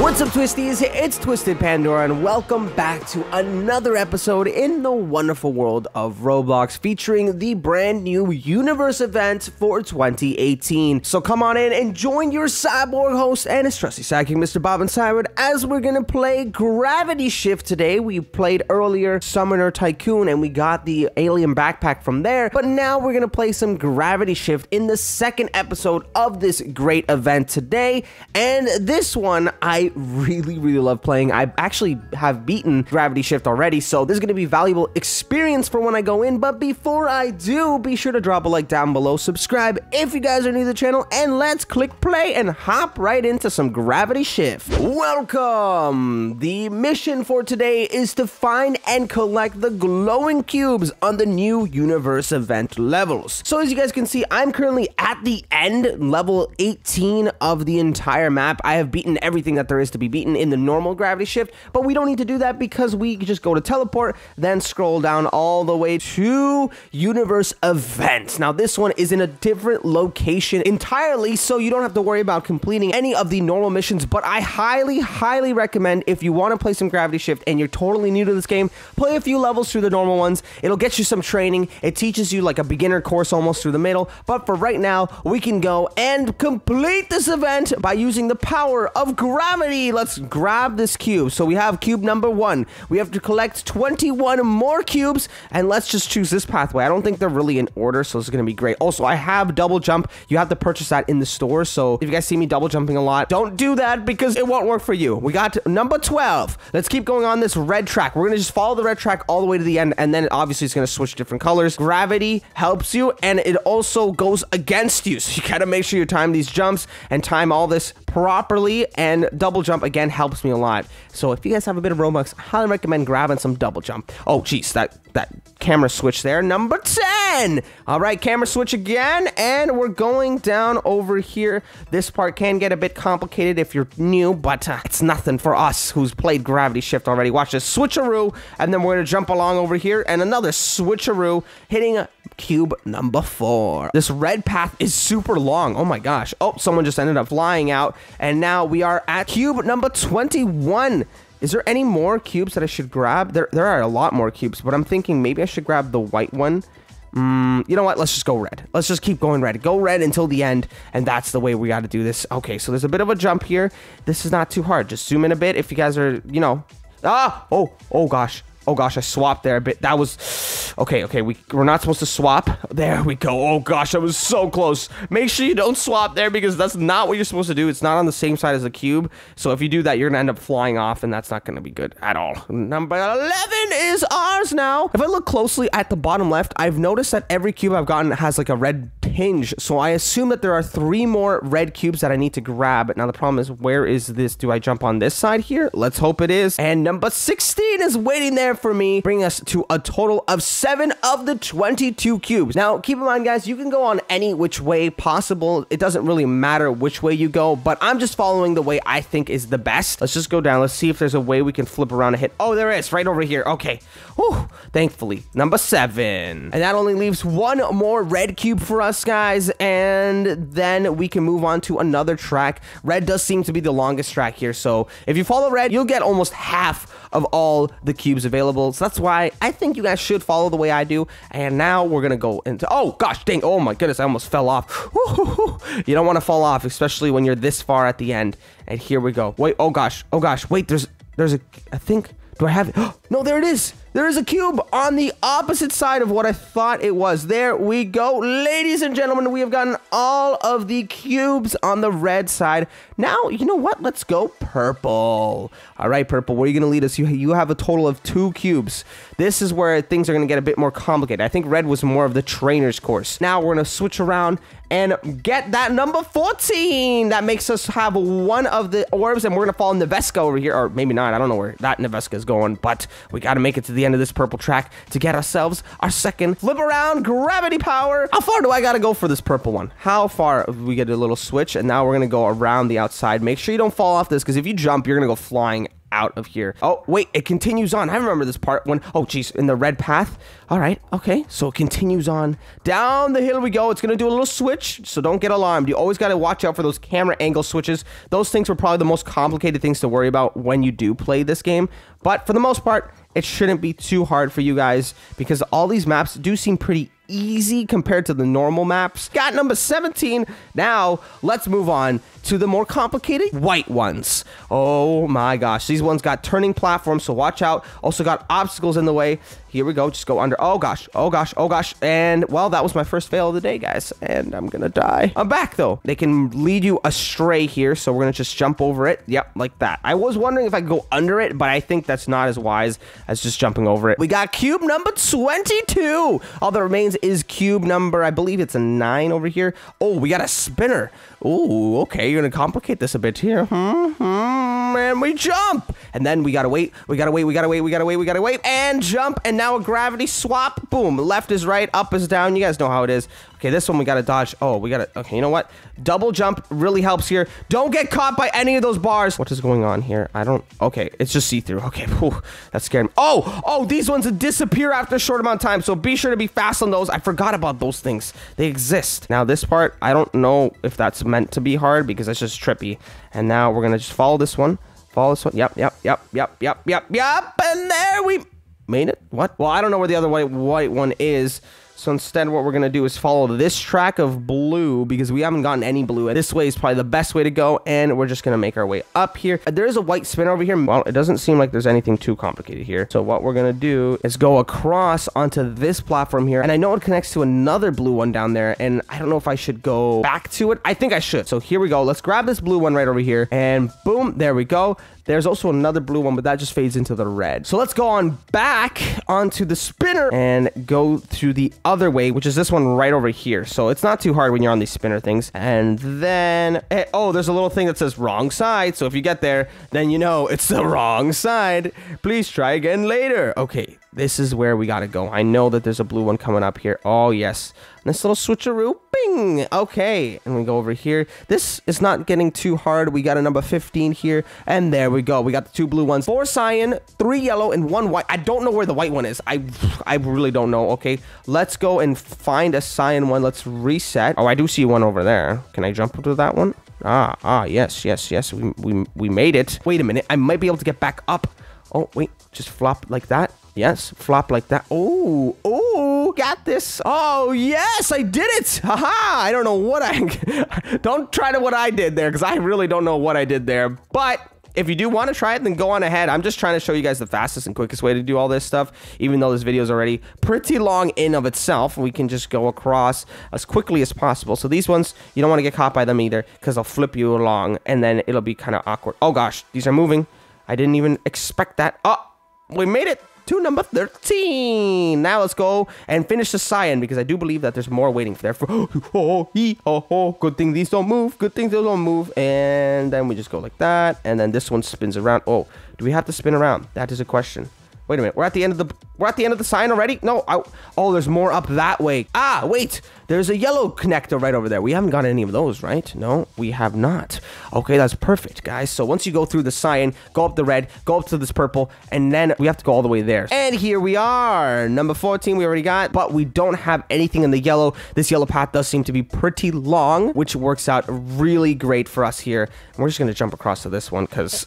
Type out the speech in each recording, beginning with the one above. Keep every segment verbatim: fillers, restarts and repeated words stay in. What's up, Twisties? It's Twisted Pandora, and welcome back to another episode in the wonderful world of Roblox, featuring the brand new Universe Event for twenty eighteen. So come on in and join your cyborg host and his trusty sidekick, Mister Bob and Siren, as we're gonna play Gravity Shift today. We played earlier Summoner Tycoon, and we got the alien backpack from there, but now we're gonna play some Gravity Shift in the second episode of this great event today. And this one, I really really love playing. I actually have beaten Gravity Shift already, so this is going to be valuable experience for when I go in. But before I do, be sure to drop a like down below, subscribe if you guys are new to the channel, and let's click play and hop right into some Gravity Shift. Welcome! The mission for today is to find and collect the glowing cubes on the new Universe Event levels. So as you guys can see, I'm currently at the end, level eighteen of the entire map. I have beaten everything that there is to be beaten in the normal Gravity Shift, but we don't need to do that because we just go to teleport, then scroll down all the way to Universe Event. Now this one is in a different location entirely, so you don't have to worry about completing any of the normal missions, but I highly highly recommend, if you want to play some Gravity Shift and you're totally new to this game, play a few levels through the normal ones. It'll get you some training. It teaches you like a beginner course almost through the middle, but for right now we can go and complete this event by using the power of gravity. Let's grab this cube. So we have cube number one. We have to collect twenty-one more cubes, and let's just choose this pathway. I don't think they're really in order, so it's gonna be great. Also, I have double jump. You have to purchase that in the store, so if you guys see me double jumping a lot, don't do that because it won't work for you. We got number twelve. Let's keep going on this red track. We're gonna just follow the red track all the way to the end, and then obviously it's gonna switch different colors. Gravity helps you, and it also goes against you, so you gotta make sure you time these jumps and time all this properly. And double jump again helps me a lot. So if you guys have a bit of Robux, I highly recommend grabbing some double jump. Oh geez, that that camera switch there. Number ten. All right, camera switch again, and we're going down over here. This part can get a bit complicated if you're new, but uh, it's nothing for us who's played Gravity Shift already. Watch this switcheroo, and then we're gonna jump along over here, and another switcheroo, hitting a cube number four. This red path is super long. Oh my gosh. Oh, someone just ended up flying out, and now we are at cube number twenty-one. Is there any more cubes that I should grab? There, there are a lot more cubes, but I'm thinking maybe I should grab the white one. Mm, you know what? Let's just go red. Let's just keep going red. Go red until the end, and that's the way we got to do this. Okay, so there's a bit of a jump here. This is not too hard. Just zoom in a bit if you guys are, you know. Ah! Oh, oh gosh. Oh gosh, I swapped there a bit. That was... Okay, okay, we, we're not supposed to swap. There we go. Oh gosh, I was so close. Make sure you don't swap there because that's not what you're supposed to do. It's not on the same side as the cube. So if you do that, you're going to end up flying off, and that's not going to be good at all. Number eleven is ours now. If I look closely at the bottom left, I've noticed that every cube I've gotten has like a red hinge, so I assume that there are three more red cubes that I need to grab. Now the problem is, where is this? Do I jump on this side here? Let's hope it is. And number sixteen is waiting there for me, bringing us to a total of seven of the twenty-two cubes. Now keep in mind, guys, you can go on any which way possible. It doesn't really matter which way you go, but I'm just following the way I think is the best. Let's just go down. Let's see if there's a way we can flip around and hit. Oh, there is, right over here. Okay. Whew, thankfully. Number seven. And that only leaves one more red cube for us, guys, and then we can move on to another track. Red does seem to be the longest track here, so if you follow red, you'll get almost half of all the cubes available. So that's why I think you guys should follow the way I do. And now we're gonna go into... Oh gosh, dang, oh my goodness, I almost fell off. You don't want to fall off, especially when you're this far at the end. And here we go. Wait, oh gosh, oh gosh, wait, there's there's a... I think... Do I have it? No, there it is. There is a cube on the opposite side of what I thought it was. There we go. Ladies and gentlemen, we have gotten all of the cubes on the red side. Now, you know what? Let's go purple. All right, purple, where are you going to lead us? You, you have a total of two cubes. This is where things are going to get a bit more complicated. I think red was more of the trainer's course. Now we're going to switch around and get that number fourteen. That makes us have one of the orbs, and we're going to fall Nevesca over here. Or maybe not. I don't know where that Nevesca is going, but we got to make it to the end of this purple track to get ourselves our second flip around gravity power. How far do I gotta go for this purple one? How far? We get a little switch, and now we're gonna go around the outside. Make sure you don't fall off this, because if you jump, you're gonna go flying out of here. Oh, wait, it continues on. I remember this part when, oh, geez, in the red path. All right, okay, so it continues on. Down the hill we go. It's going to do a little switch, so don't get alarmed. You always got to watch out for those camera angle switches. Those things were probably the most complicated things to worry about when you do play this game. But for the most part, it shouldn't be too hard for you guys because all these maps do seem pretty easy compared to the normal maps. Got number seventeen. Now, let's move on to the more complicated white ones. Oh my gosh. These ones got turning platforms, so watch out. Also got obstacles in the way. Here we go. Just go under. Oh gosh. Oh gosh. Oh gosh. And, well, that was my first fail of the day, guys. And I'm gonna die. I'm back, though. They can lead you astray here, so we're gonna just jump over it. Yep, like that. I was wondering if I could go under it, but I think that's not as wise as just jumping over it. We got cube number twenty-two. All that remains is cube number, I believe it's a nine over here. Oh, we got a spinner. Oh, okay. You're gonna complicate this a bit here. Hmm, hmm, and we jump. And then we gotta wait. We gotta wait. We gotta wait. We gotta wait. We gotta wait. And jump. And now a gravity swap. Boom. Left is right. Up is down. You guys know how it is. Okay, this one we gotta dodge. Oh, we gotta. Okay, you know what? Double jump really helps here. Don't get caught by any of those bars. What is going on here? I don't. Okay, it's just see-through. Okay, whew, that scared me. Oh, oh, these ones disappear after a short amount of time. So be sure to be fast on those. I forgot about those things. They exist. Now this part, I don't know if that's meant to be hard because it's just trippy. And now we're gonna just follow this one. Follow this one. Yep, yep, yep, yep, yep, yep, yep. And there we made it. What? Well, I don't know where the other white white one is. So instead, what we're going to do is follow this track of blue because we haven't gotten any blue. This way is probably the best way to go, and we're just going to make our way up here. There is a white spin over here. Well, it doesn't seem like there's anything too complicated here. So what we're going to do is go across onto this platform here, and I know it connects to another blue one down there, and I don't know if I should go back to it. I think I should. So here we go. Let's grab this blue one right over here, and boom, there we go. There's also another blue one, but that just fades into the red. So let's go on back onto the spinner and go through the other way, which is this one right over here. So it's not too hard when you're on these spinner things. And then, oh, there's a little thing that says wrong side. So if you get there, then you know it's the wrong side. Please try again later. Okay, this is where we gotta go. I know that there's a blue one coming up here. Oh, yes. This little switcheroo. Bing! Okay. And we go over here. This is not getting too hard. We got a number fifteen here. And there we go. We got the two blue ones. Four cyan, three yellow, and one white. I don't know where the white one is. I, I really don't know. Okay. Let's go and find a cyan one. Let's reset. Oh, I do see one over there. Can I jump to that one? Ah, ah, yes, yes, yes. We, we, we made it. Wait a minute. I might be able to get back up. Oh, wait. Just flop like that. Yes, flop like that. Oh, oh, got this. Oh, yes, I did it. Haha, I don't know what I... Don't try to what I did there, because I really don't know what I did there. But if you do want to try it, then go on ahead. I'm just trying to show you guys the fastest and quickest way to do all this stuff, even though this video is already pretty long in of itself. We can just go across as quickly as possible. So these ones, you don't want to get caught by them either, because they'll flip you along, and then it'll be kind of awkward. Oh, gosh, these are moving. I didn't even expect that. Oh, we made it to number thirteen. Now let's go and finish the cyan because I do believe that there's more waiting for there. For oh, he, oh, oh, good thing these don't move. Good thing they don't move. And then we just go like that. And then this one spins around. Oh, do we have to spin around? That is a question. Wait a minute. We're at the end of the we're at the end of the sign already? No. I, oh, there's more up that way. Ah, wait. There's a yellow connector right over there. We haven't got any of those, right? No, we have not. Okay, that's perfect, guys. So once you go through the cyan, go up the red, go up to this purple, and then we have to go all the way there. And here we are. Number fourteen we already got, but we don't have anything in the yellow. This yellow path does seem to be pretty long, which works out really great for us here. And we're just going to jump across to this one because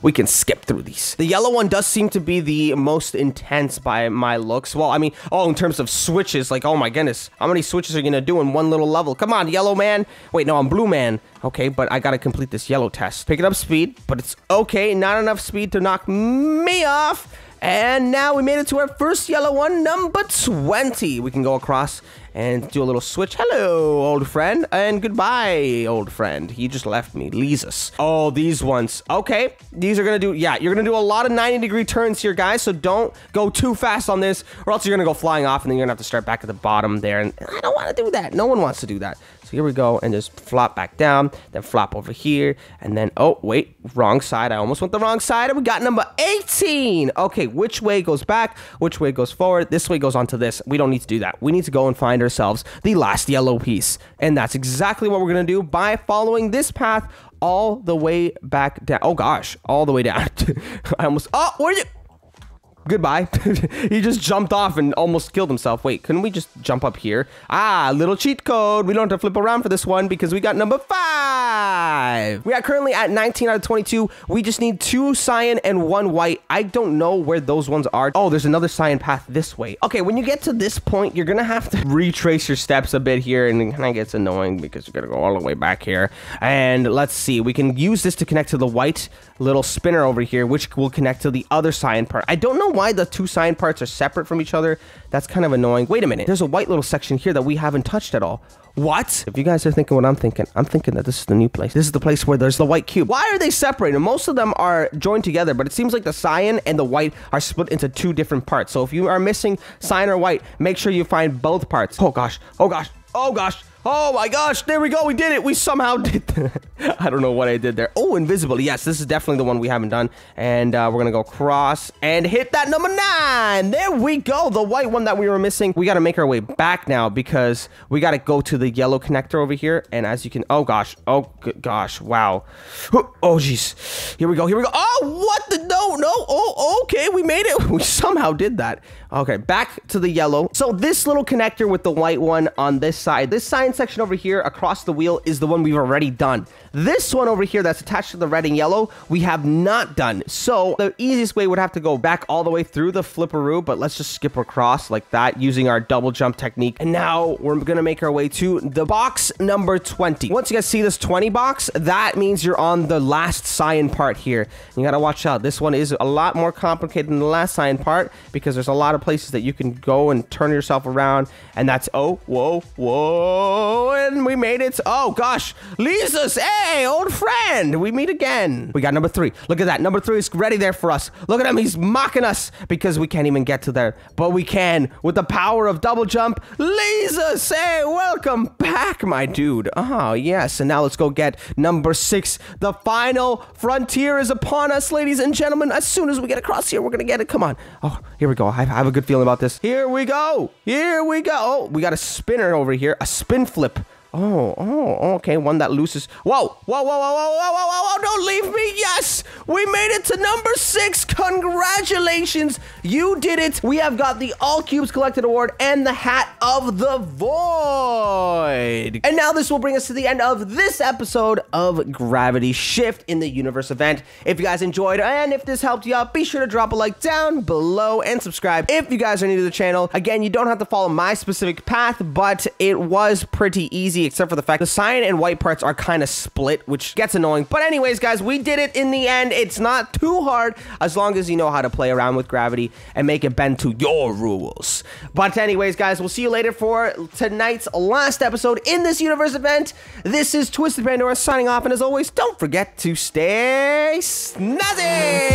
we can skip through these. The yellow one does seem to be the most intense by my looks. Well, I mean, oh, in terms of switches, like, oh my goodness, how many switches are gonna do in one little level? Come on, yellow man. Wait, no, I'm blue man. Okay, but I gotta complete this yellow test. Picking up speed, but it's okay, not enough speed to knock me off. And now we made it to our first yellow one, number twenty. We can go across and do a little switch. Hello, old friend, and goodbye, old friend. He just left me. Lesus. Oh, these ones. Okay, these are gonna do, yeah, you're gonna do a lot of ninety degree turns here, guys, so don't go too fast on this, or else you're gonna go flying off, and then you're gonna have to start back at the bottom there, and I don't wanna do that. No one wants to do that. Here we go, and just flop back down, then flop over here, and then, oh, wait, wrong side. I almost went the wrong side, and we got number eighteen. Okay, which way goes back, which way goes forward? This way goes onto this. We don't need to do that. We need to go and find ourselves the last yellow piece, and that's exactly what we're gonna do by following this path all the way back down. Oh gosh, all the way down. I almost, oh, where are you? Goodbye. He just jumped off and almost killed himself. Wait, couldn't we just jump up here? Ah, little cheat code. We don't have to flip around for this one because we got number five. We are currently at nineteen out of twenty-two. We just need two cyan and one white. I don't know where those ones are. Oh, there's another cyan path this way. Okay, when you get to this point, you're going to have to retrace your steps a bit here, and it kind of gets annoying because you're going to go all the way back here. And let's see. We can use this to connect to the white little spinner over here, which will connect to the other cyan part. I don't know why the two sign parts are separate from each other. That's kind of annoying. Wait a minute. There's a white little section here that we haven't touched at all. What? If you guys are thinking what I'm thinking, I'm thinking that this is the new place. This is the place where there's the white cube. Why are they separated? Most of them are joined together, but it seems like the cyan and the white are split into two different parts. So if you are missing cyan or white, make sure you find both parts. Oh gosh. Oh gosh. Oh gosh. Oh my gosh, there we go, we did it, we somehow did that. I don't know what I did there. Oh, invisible, yes, this is definitely the one we haven't done. And uh, we're gonna go across and hit that number nine. There we go, the white one that we were missing. We gotta make our way back now because we gotta go to the yellow connector over here. And as you can, oh gosh, oh gosh, wow. Oh jeez, here we go, here we go. Oh, what the, no, no, oh, okay, we made it. We somehow did that. Okay, back to the yellow. So this little connector with the white one on this side, this side section over here across the wheel is the one we've already done. This one over here that's attached to the red and yellow we have not done. So the easiest way would have to go back all the way through the flipperoo, but let's just skip across like that using our double jump technique. And now we're gonna make our way to the box number twenty. Once you guys see this twenty box, that means you're on the last cyan part here. You gotta watch out. This one is a lot more complicated than the last cyan part because there's a lot of places that you can go and turn yourself around, and that's oh whoa whoa. Oh, and we made it. Oh, gosh. Lisa's, hey, old friend. We meet again. We got number three. Look at that. Number three is ready there for us. Look at him. He's mocking us because we can't even get to there. But we can with the power of double jump. Lisa, say, welcome back, my dude. Oh, yes. And now let's go get number six. The final frontier is upon us, ladies and gentlemen. As soon as we get across here, we're going to get it. Come on. Oh, here we go. I have a good feeling about this. Here we go. Here we go. Oh, we got a spinner over here. A spin flip. Oh, oh, okay. One that looses. Whoa, whoa, whoa, whoa, whoa, whoa, whoa, whoa, whoa, don't leave me. Yes, we made it to number six. Congratulations, you did it. We have got the All Cubes Collected Award and the Hat of the Void. And now this will bring us to the end of this episode of Gravity Shift in the Universe event. If you guys enjoyed and if this helped you out, be sure to drop a like down below and subscribe if you guys are new to the channel. Again, you don't have to follow my specific path, but it was pretty easy, except for the fact the cyan and white parts are kind of split, which gets annoying. But anyways, guys, we did it in the end. It's not too hard as long as you know how to play around with gravity and make it bend to your rules. But anyways, guys, we'll see you later for tonight's last episode in this Universe event. This is Twisted Pandora signing off, and as always, don't forget to stay snazzy!